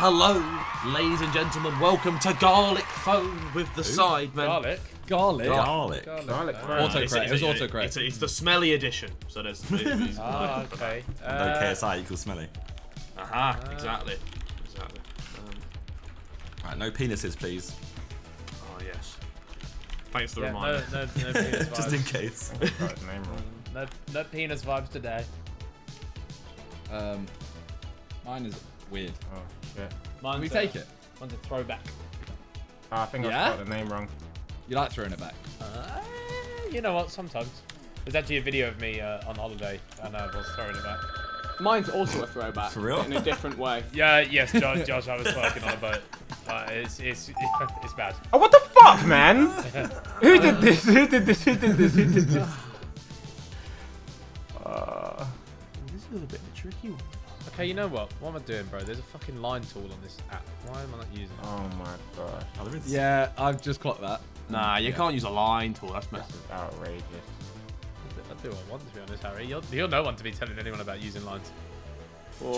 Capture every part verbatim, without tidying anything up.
Hello, ladies and gentlemen. Welcome to Garlic Phone with the Sidemen. Garlic? Garlic? Garlic. Garlic. Garlic. Wow. Autocorrect. It's, it's, it's, it's, autocorrect. It's, it's the smelly edition. So there's... Ah, oh, okay. Uh, no K S I equals smelly. Aha, uh, exactly. Exactly. Um, right, no penises, please. Oh, yes. Thanks for the yeah, reminder. No, no, no penis vibes. Just in case. no, no penis vibes today. Um, mine is weird. Oh, shit. Mine's Can we a, take it? Mine's a throwback. Oh, I think yeah? I got the name wrong. You like throwing it back? Uh, you know what, sometimes. There's actually a video of me uh, on holiday and I was throwing it back. Mine's also a throwback. For real? In a different way. Yeah, yes, Josh, Josh I was working on a boat. Uh, it's, it's, it's bad. Oh, what the fuck, man? Who did this? Who did this? Who did this? Who did this? Uh, this is a bit of a tricky one. Okay, you know what? What am I doing, bro? There's a fucking line tool on this app. Why am I not using it? Oh my gosh. Oh, is... Yeah, I've just clocked that. Nah, you yeah. can't use a line tool. That's messed up. Outrageous. I do what I want, to be honest, Harry. You're, you're no one to be telling anyone about using lines. Wow. Oh,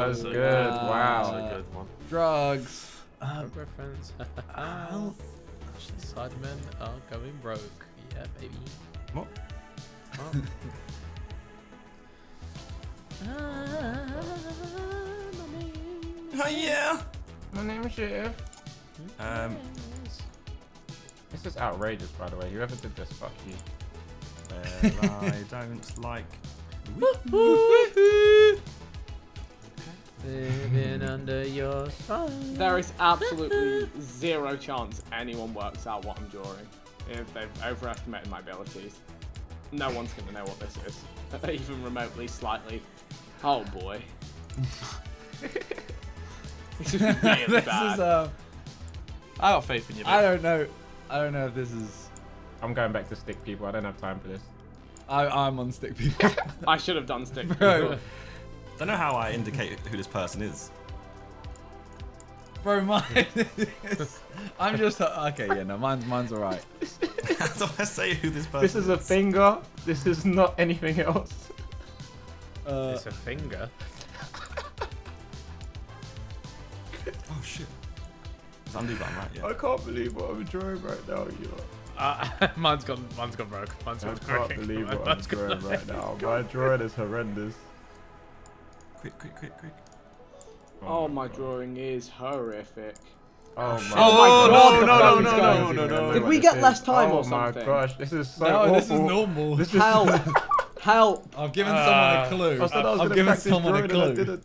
that was so good. good. Wow. That was a good one. Drugs. Um, reference. Actually, Sidemen are going broke. Yeah, baby. What? What? Oh yeah! My name is Shiv. Um, This is outrageous, by the way. Whoever did this, fuck you. Well, I don't like... Living under your sun. There is absolutely zero chance anyone works out what I'm drawing. If they've overestimated my abilities. No one's going to know what this is. Even remotely, slightly. Oh boy. This is really bad. This is, uh, I got faith in you, mate. I don't know. I don't know if this is... I'm going back to stick people. I don't have time for this. I, I'm on stick people. I should have done stick Bro. people. I don't know how I indicate who this person is. Bro, mine is... I'm just... Okay, yeah, no, mine, mine's all right. How do I say who this person is? This is a finger. This is not anything else. Uh, it's a finger. Oh shit! I'm doing that right. Yeah. I can't believe what I'm drawing right now. You. Uh, mine's gone. Mine's gone broke. Mine's gone broke. I can't believe what I'm drawing right now. My drawing is horrendous. Quick! Quick! Quick! Quick! Oh, oh my God. Drawing is horrific. Oh my, oh, oh my god! No! No! No! No! No! No! no Did we get less time or something? Oh my gosh! This is so awful. No, this is normal. This is hell. Help! I've given uh, someone a clue. I I I've given someone a clue.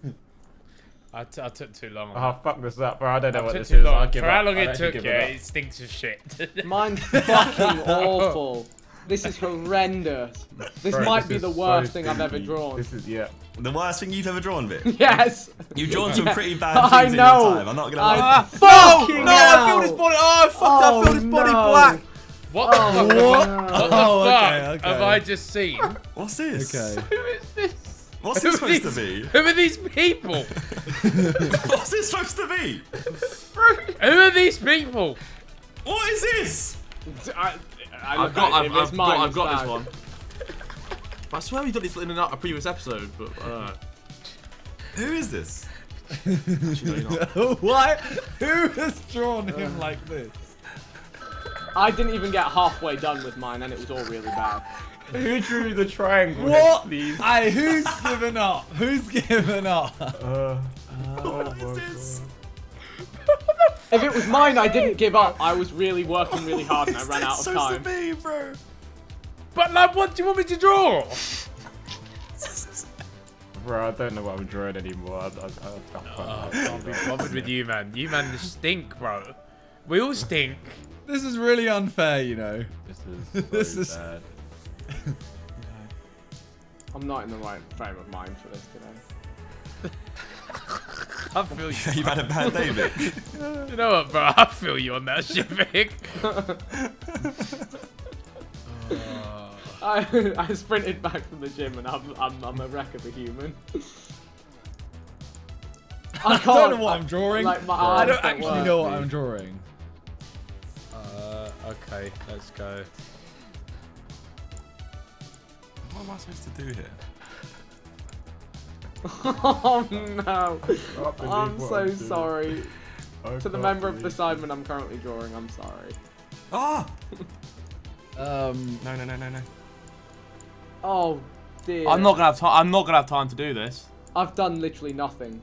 I, t I took too long. Oh, fuck this up, bro. I don't know I what this is. I'll give For up. how long it took, yeah, it, it stinks of shit. Mine's fucking awful. This is horrendous. This bro, might this be the worst so thing I've ever drawn. This is, yeah. The worst thing you've ever drawn, Vic? Yes. You've drawn yeah. some pretty bad things in your time. I'm not gonna lie. Oh, no, I feel this body. Oh, fuck, oh, I feel this body no. black. What the oh, fuck? What, what the oh, fuck okay, okay. have I just seen? What's this? Okay. Who is this? What's this who supposed these, to be? Who are these people? What's this supposed to be? Who are these people? What is this? I, I I've got, I've, I've, I've got, I've got this one. I swear we did this in a previous episode, but uh, who is this? Actually, no, you're not. Why? Who has drawn uh. him like this? I didn't even get halfway done with mine, and it was all really bad. Who drew the triangle? What? Next, I, who's given up? Who's given up? Uh, oh what is this? If it was mine, I didn't give up. I was really working really hard, and I ran out of time. This is supposed to be, bro. But like, what do you want me to draw? Bro, I don't know what I'm drawing anymore. I, I, I, I can't be bothered with you, man. You man stink, bro. We all stink. This is really unfair, you know. This is this is bad. I'm not in the right frame of mind for this today. I feel you. You've had a bad day, Vic. You know what, bro? I feel you on that shit, Vic. uh. I I sprinted back from the gym and I'm I'm, I'm a wreck of a human. I, can't, I don't know what I, I'm drawing. Like, my I don't actually work, know what dude. I'm drawing. Okay, let's go. What am I supposed to do here? Oh no! I'm so sorry. To the member of the Sidemen I'm currently drawing, I'm sorry. Ah! um. No, no, no, no, no. Oh dear. I'm not gonna have time. I'm not gonna have time to do this. I've done literally nothing.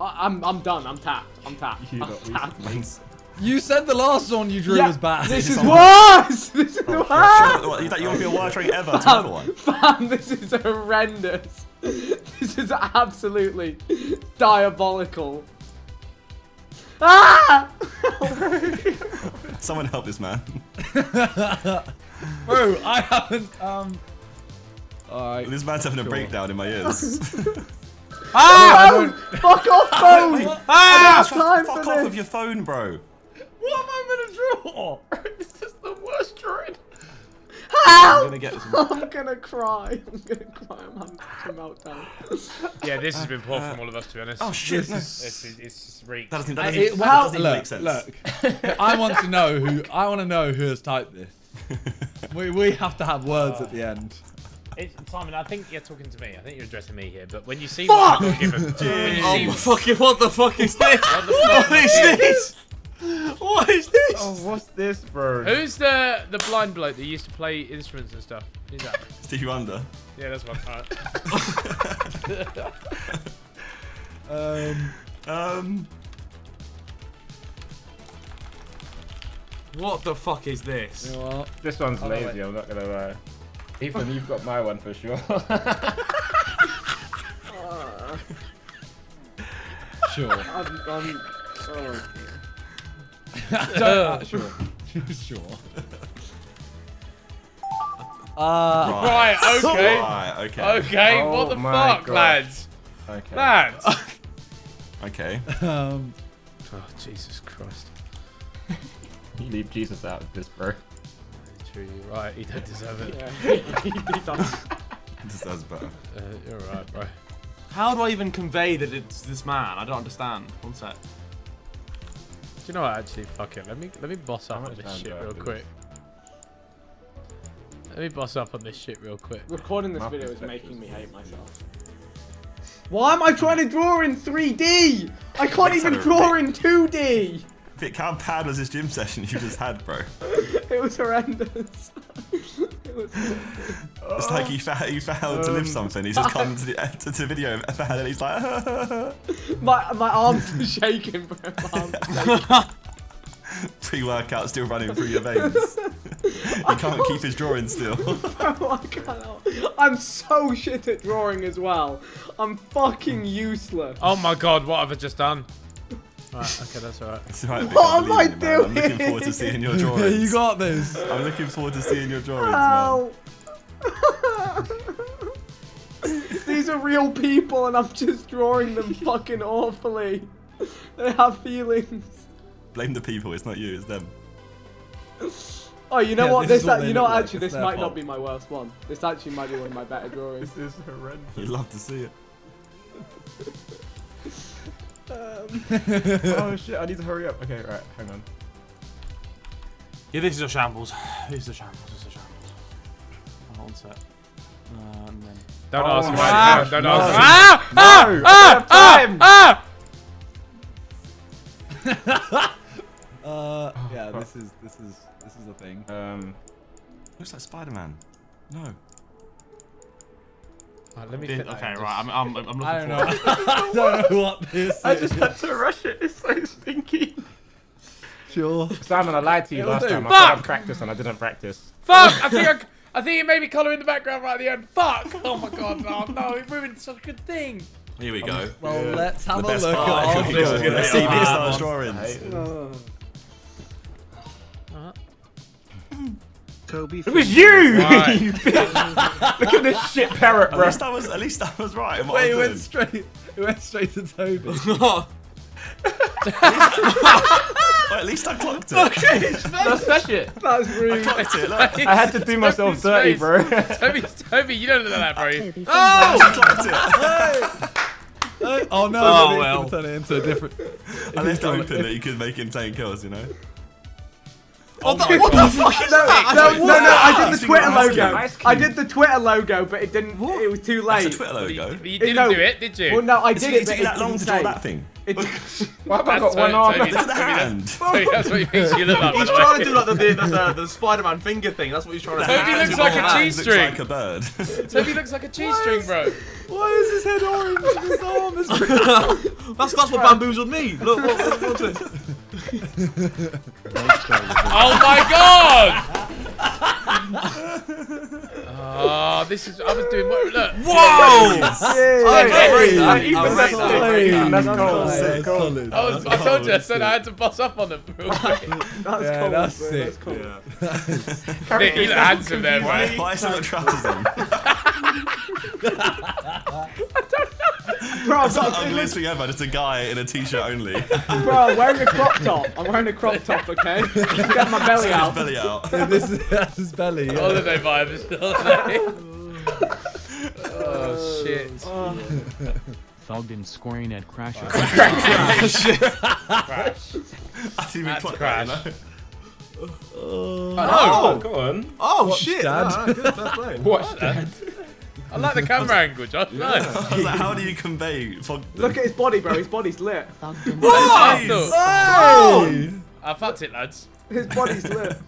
I I'm I'm done. I'm tapped. I'm tapped. You, I'm tapped. You said the last one you drew yeah, was bad. This is worse. This is worse. Oh, you don't want to be a worse ring ever. Fam, one. Fam, this is horrendous. This is absolutely diabolical. Ah! Someone help this man. Bro, I haven't. Um. All right. This man's having sure. a breakdown in my ears. Ah! Phone! Fuck off, phone! Wait, wait. Ah! Fuck off, fuck off of your phone, bro. What am I gonna draw? This is the worst drawing. How? I'm gonna get this one. I'm gonna cry. I'm gonna cry. I'm having such a meltdown. Yeah, this has been poor uh, from all of us, to be honest. Oh shit! No. It's, it's, it's reeked. That doesn't, that doesn't, it, well, that doesn't look, make sense. Look, I want to know who. I want to know who has typed this. we we have to have words uh, at the end. It's, Simon, I think you're talking to me. I think you're addressing me here. But when you see fuck! What I've got given, oh fucking what the fuck is this? What, what is this? What is this? Oh, what's this, bro? Who's the the blind bloke that used to play instruments and stuff? Who's that? Steve Wanda. Yeah, that's one. Alright. um. Um. What the fuck is this? You know what? This one's oh, lazy. I'm not gonna lie. Ethan, you've got my one for sure. uh, sure. I'm, I'm, oh. uh, sure. Sure. Uh, right. right, okay. Right, okay. Okay, oh, what the fuck, God. Lads? Okay. Lads! Okay. Um, oh, Jesus Christ. You leave Jesus out of this, bro. Right, he don't deserve it. Yeah, he, he does. He deserves better. Uh, you're right, bro. How do I even convey that it's this man? I don't understand. One sec. Do you know what? Actually, fuck it. Let me let me boss up on this shit real quick. Let me boss up on this shit real quick. Recording this video is making me hate myself. Why am I trying to draw in three D? I can't even draw in two D. Vic, how bad was this gym session you just had, bro? It was horrendous. It was horrendous. It's like he, fa he failed um, to lift something. He's just come to the, to the video and he's like... my, my arms are shaking, bro. My arms are shaking. Pre-workout still running through your veins. He can't, can't keep his drawing still. Bro, I cannot. I'm so shit at drawing as well. I'm fucking useless. Oh my God, what have I just done? Right, okay, that's alright. Right, what am I doing? I'm looking forward to seeing your drawings. You got this. I'm looking forward to seeing your drawings, Ow. man. These are real people, and I'm just drawing them fucking awfully. They have feelings. Blame the people. It's not you. It's them. Oh, you know yeah, what? This, this you know, what, actually, like. this might fault. not be my worst one. This actually might be one of my better drawings. This is horrendous. You'd love to see it. Um. Oh shit, I need to hurry up. Okay, right, hang on. Yeah, this is a shambles. This is a shambles, this is a shambles. Hold on a sec. Um, then... Don't oh, ask me right now, don't no. ask me. Ah! No! Ah! Ah! Ah! uh, yeah, this is, this is, this is the thing. Um, looks like Spider-Man. No. Right, let me Did, okay, right, I'm, I'm, I'm looking I don't know. I don't know what this I is. I just had to rush it, it's so stinky. Sure. Simon, I lied to you It'll last do. time. Fuck! I said I'd practice and I didn't practice. Fuck! I think I, I think it made me colour in the background right at the end. Fuck! Oh my God, no, no, it ruined such a good thing. Here we go. Well, yeah. let's have the a look at all the C B S drawings. Kobe it was you! Right. You bitch! Look at this shit parrot, bro. At least I was, at least I was right. Wait, I it went straight. It went straight to Toby. Well, at least I clocked it. Okay, that's that shit. That's rude. I clocked it. Look. I had to do myself dirty, bro. Toby, Toby, you don't know that, bro. Oh! I clocked it. Oh, oh no! Oh no, well. Turn it into a different. At least I hoping that you could make him take kills, you know. What the, what the fuck is no, that? No, no, no, I did the Twitter logo. I did the Twitter logo, but it didn't. What? It was too late. That's a Twitter logo. You, you didn't no, do it, did you? Well, no, I did it. It took you that long to draw that thing. It, why have I got one arm? Look at the hand. Tony, that's what he thinks you look like. He's trying to do like the the, the, the Spider-Man finger thing. That's what he's trying to do. Toby looks like a cheese string. Looks like a bird. Toby looks like a cheese string, bro. Why is his head orange and his arm is blue? That's that's what bamboozled me. Look, look, look at this. Oh my god! Oh, this is. I was doing. Look. Whoa! I told you. I said I had to boss up on them. That's cool. That's sick. He looked handsome there, right? Why is there no trousers on? I don't know. Bro, it's the ugliest thing ever, just a guy in a t-shirt only. Bro, I'm wearing a crop top. I'm wearing a crop top, okay? Just get my belly out. His belly out. Yeah, this is, that's his belly. Yeah. Holiday vibes. Holiday. Oh, shit. Oh. Falcon scoring at Crash. Or Crash. Crash. That's even that's Crash. That, you know? Uh, oh, oh, go on. Oh, watch shit. Dad. No, good, that's fine. Watch Dad. I like the camera angle, Josh. Yeah. Nice. I was like, how do you convey? Look at his body, bro. His body's lit. What? Oh! I fucked it, lads. His body's lit.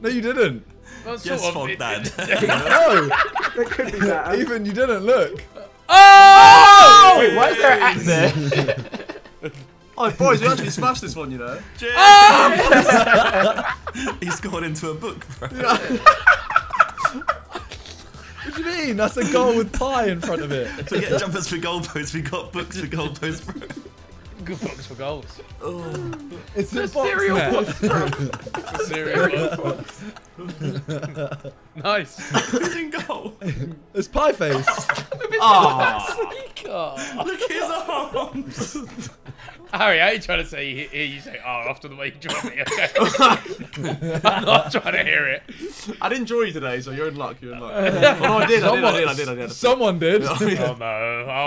No, you didn't. Well, yes, fuck that. No, it could be that. Even you didn't look. Oh! Wait, why is there an axe there? Oh, boys, we actually smashed this one, you know. Cheers. Oh! He's gone into a book, bro. Yeah. What do you mean? That's a goal with pie in front of it. We get jumpers for goalposts, we got books for goalposts, bro. Good books for goals. Oh. It's, it's a cereal box, bro. It's a cereal box. Nice. Who's in goal? It's pie face. Oh. Look at his arms. Harry, how are you trying to say you hear you say, oh, after the way you dropped me, okay? I'm not trying to hear it. I didn't draw you today, so you're in luck, you're in luck. Uh, oh, I did, someone, I did, I did, I did, I did. Someone did. Oh no,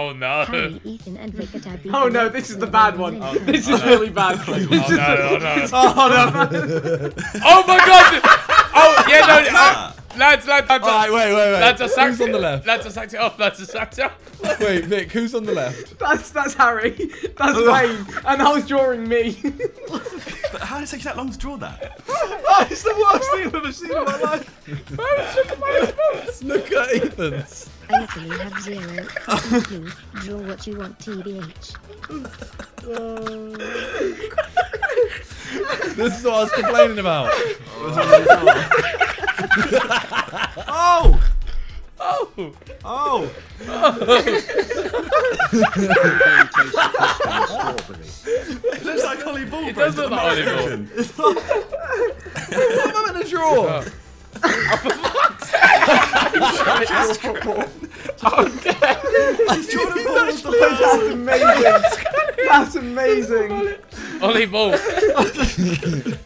oh no. Harry, Ethan, and Victor, oh no, this is the bad one. Oh, this is oh, no. really bad. Oh no, oh no. Oh no. Oh my god! Oh, yeah, no, no. Lads, lads, lads. Alright, wait, wait, wait. Lads are sacked. Who's on the left? Lads are sacked it off. Lads are sacked it off. Wait, Vic, who's on the left? That's that's Harry. That's Wayne. And I was drawing me. But how did it take you that long to draw that? Oh, it's the worst thing I've ever seen in my life. I was Look at Ethan's. Anthony, have zero. Please draw what you want, T B H. Uh... This is what I was complaining about. Oh! Oh! Oh! Oh. It looks like Ollie Ball. It does look like Ollie Ball. What am I meant to draw? I just drew the balls. That's amazing. That's amazing. Ollie Ball.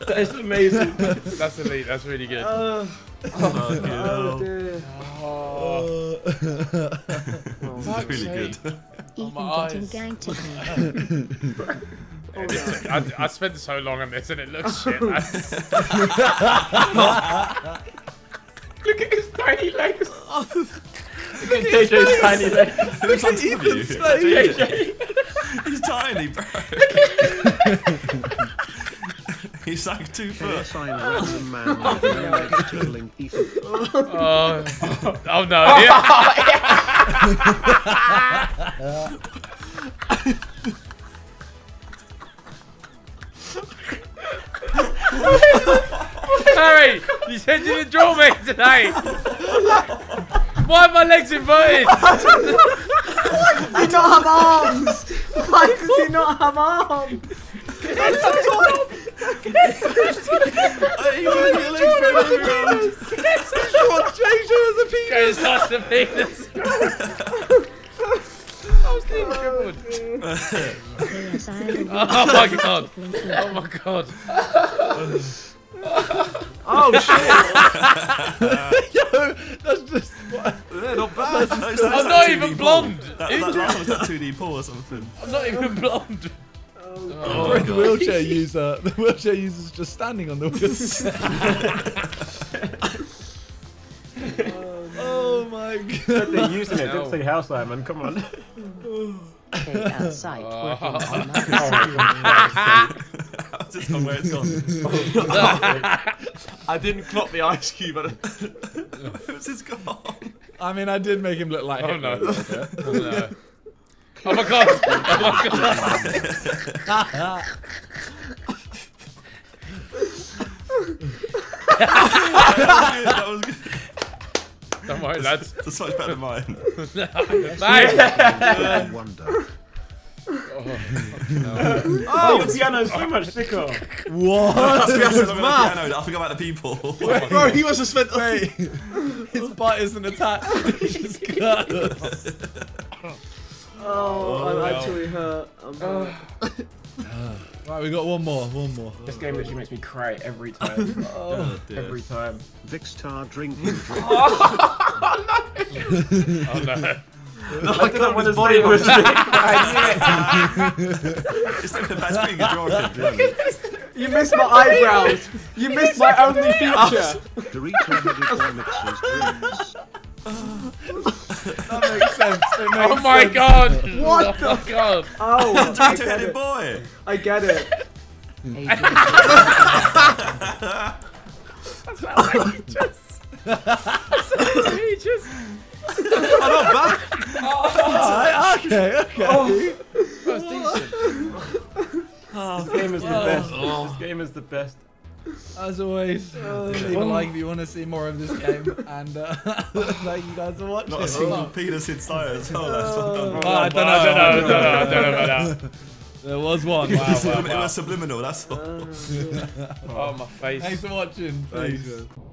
That is amazing. That's elite. That's really good. Uh, Oh, oh, no. dear. Oh. Oh, this is really good. Oh, my eyes. I, I spent so long on this and it looks shit. Look at his tiny legs. Look at J J's tiny legs. Look at Ethan's face. He's tiny, bro. He's like two foot. Oh, oh no. Yeah. Harry, you said you didn't draw me today. Why are my legs inverted? I don't have arms. Why does he not have arms? Oh my god! Oh my god! Oh shit! Yo, that's just. Yeah, not bad. That's, that's, that's I'm not even blonde. That, that, that, that was that two D paw or something. I'm not even blonde. Oh, the wheelchair user. The wheelchair user's just standing on the wheelchair. Oh, oh my god. They're using it. Don't say house lineman. Come on. They outside working on my house. That's just not where it's gone. I didn't clock the ice cube. It's just gone. I mean, I did make him look like him. Oh, no. Oh, no. Oh my god! Oh my god! That was good. Don't worry, lads. That's much better than mine. Nice! Wonder. Oh, no. Oh, the piano's so much thicker. What? That's the piano. I forgot about the people. Wait, bro, he must have spent. Wait, his butt isn't attached. He's just cut. Oh, oh, I'm no. actually hurt. I'm hurt. Uh, right, we got one more, one more. This game literally makes me cry every time. Oh, oh, every time. Vikkstar drinking drink. Oh, no! Oh, no. No, I don't want his body was drinking. It's like the best thing you've drawn. You missed my eyebrows. You missed my only feature. Dorito needed one mixer's dreams. That makes sense. It makes oh my sense. God! What the? God. Oh, I get it, boy. I get it. That's not outrageous. That's outrageous. I'm not back. Oh, okay, okay. Oh. That was decent. Oh, this game is the best. Oh. This game is the best. As always, uh, leave a like if you want to see more of this game, and uh, thank you guys for watching. Not a single penis inside as well. That's uh, well, I don't know, I don't know, I don't know about that. There was one. Wow, wow, wow. It was subliminal, that's all. Uh, oh, my face. Thanks for watching. Thanks. Thanks.